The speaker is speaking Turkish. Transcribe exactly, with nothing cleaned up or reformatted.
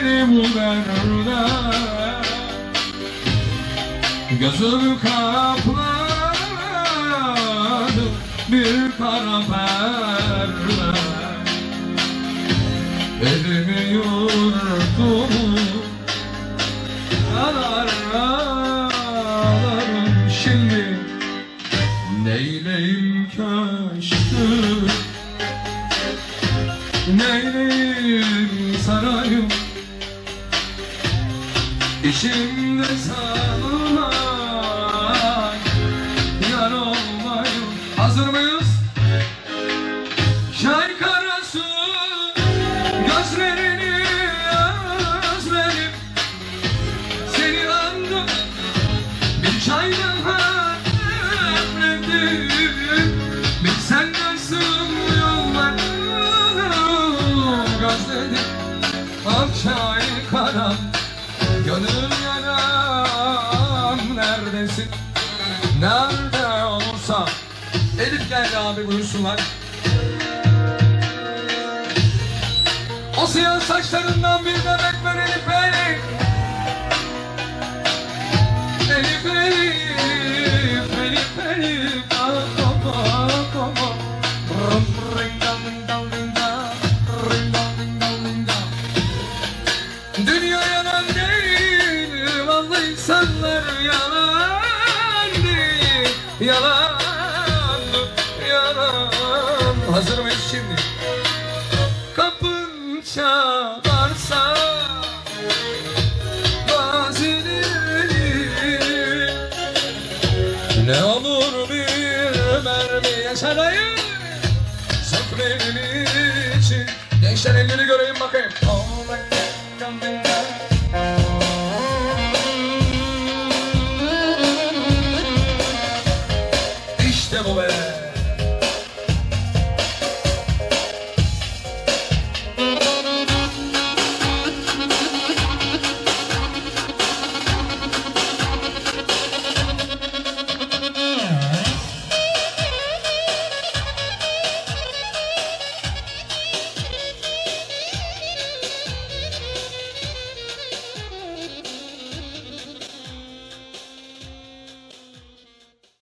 giderim uğruna. Gözüm kapladı bir kara perle, elimi yurdum ağlar ağlarım. Şimdi neyleyim köşkü, neyleyim sarayım, içimde sarılan yar olmayım. Hazır mıyız? Şay karası gözlerini özledim, seni andım bir çaydan hafifledim. Bilsen görsün gözledim, alçay karam, gönül yaram. Neredesin? Nerede olursa Elif geldi abi, buyursunlar. O siyah saçlarından bir demek ver Elif Elif. Elif Elif, Elif Elif, insanlar yalan değil, yalan, yalan. Hazır mıyız şimdi? Kapın çalarsa bazenleri, ne olur bir mermiye çalayım, sofrenin için. Gençler elini göreyim bakayım.